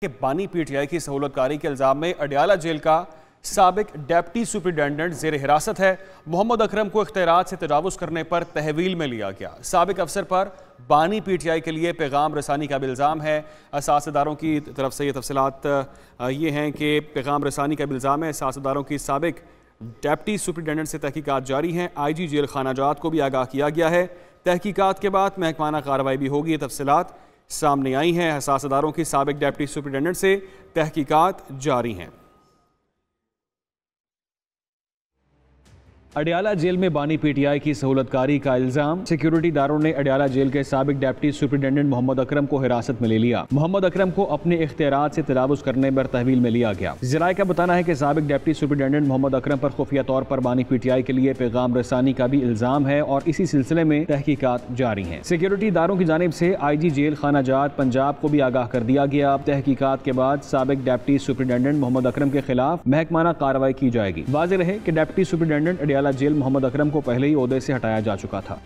के बानी पीटीआई की सहूलतकारी के इल्जाम में अडियाला जेल का साबिक डेप्टी सुप्रिटेंडेंट जेर हिरासत है। मोहम्मद अकरम को इख्तियारात से तजावुज़ करने पर तहवील में लिया गया। साबिक अफसर पर बानी पीटीआई के लिए पैगाम रसानी का भी इल्ज़ाम है। असासदारों की तरफ से ये तफसीलात ये हैं कि पैगाम रसानी का भी इल्ज़ाम है। असासदारों की साबिक डेप्टी सुप्रिटेंडेंट से तहकीकात जारी हैं। आईजी जेल खानाजात को भी आगाह किया गया है। तहकीकात के बाद महकमाना कार्रवाई भी होगी। ये तफसीलात सामने आई हैं। हसास अदारों की साबिक डेप्टी सुप्रिटेंडेंट से तहकीकात जारी हैं। अडियाला जेल में बानी पीटीआई की सहूलतकारी का इल्जाम। सिक्योरिटी दारों ने अडियाला जेल के साबिक डेप्टी सुप्रिटेंडेंट मोहम्मद अकरम को हिरासत में ले लिया। मोहम्मद अकरम को अपने इख्तियारात से तजावुज़ करने पर तहवील में लिया गया। जराये का बताना है कि साबिक डेप्टी सुप्रिटेंडेंट मोहम्मद अकरम पर खुफिया तौर पर बानी पीटीआई के लिए पैगाम रसानी का भी इल्जाम है और इसी सिलसिले में तहकीकात जारी है। सिक्योरिटी दारों की जानिब से आईजी जेल खानाजात पंजाब को भी आगाह कर दिया गया। तहकीकात के बाद साबिक डेप्टी सुप्रिटेंडेंट मोहम्मद अकरम के खिलाफ महकमाना कार्रवाई की जाएगी। वाज़ेह रहे कि deputy superintendent Adiala jail Mohammad Akram को पहले ही ओहदे से हटाया जा चुका था।